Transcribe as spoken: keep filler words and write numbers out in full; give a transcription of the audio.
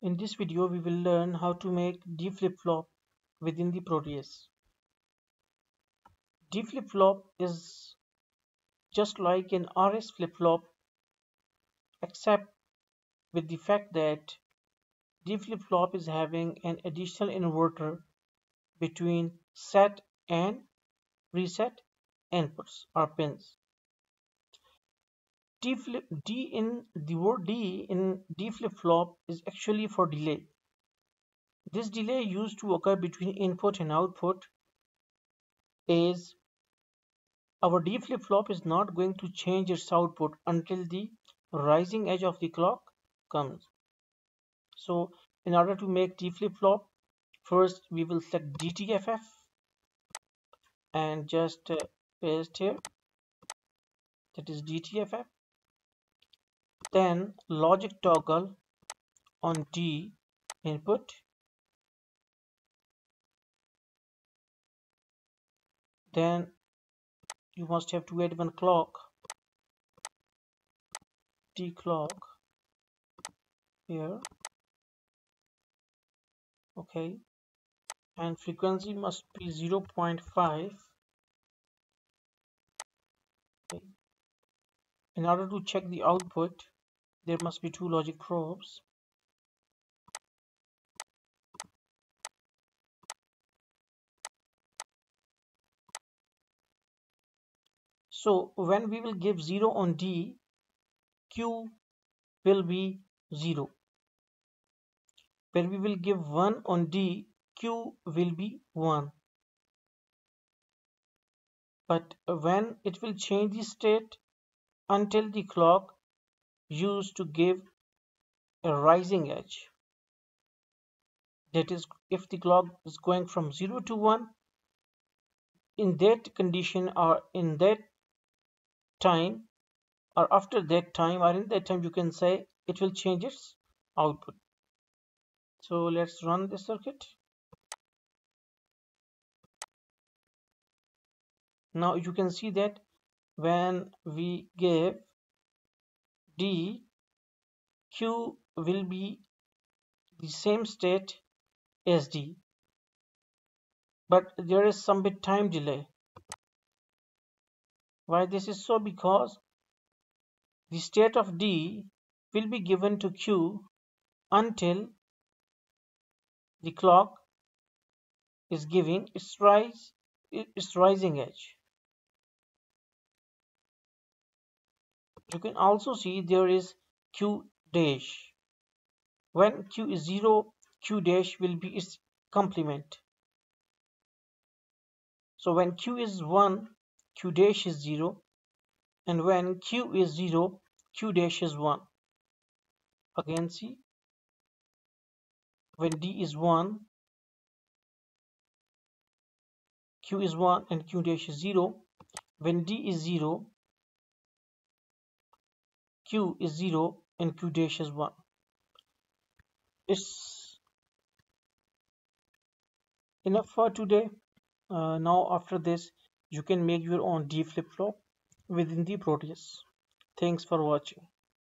In this video, we will learn how to make D flip-flop within the Proteus. D flip-flop is just like an R S flip-flop, except with the fact that D flip-flop is having an additional inverter between set and reset inputs or pins. D flip D in the word D in D flip-flop is actually for delay. This delay used to occur between input and output is our D flip-flop is not going to change its output until the rising edge of the clock comes. So in order to make D flip-flop, first we will select D T F F and just uh, paste here, that is D T F F. Then logic toggle on D input, then you must have to add one clock, D clock here, okay, and frequency must be zero point five. Okay. In order to check the output, there must be two logic probes. So when we will give zero on D, Q will be zero. When we will give one on D, Q will be one. But when it will change the state until the clock used to give a rising edge, that is, if the clock is going from zero to one, in that condition or in that time or after that time or in that time, you can say it will change its output. So let's run the circuit. Now you can see that when we give D, Q will be the same state as D, but there is some bit time delay. Why this is so? Because the state of D will be given to Q until the clock is giving its rise its rising edge. You can also see there is Q dash. When Q is zero, Q dash will be its complement. So when Q is one, Q dash is zero, and when Q is zero, Q dash is one. Again, see, when D is one, Q is one and Q dash is zero. When D is zero, Q is zero and Q dash is one. It's enough for today. Uh, now after this, you can make your own D flip-flop within the Proteus. Thanks for watching.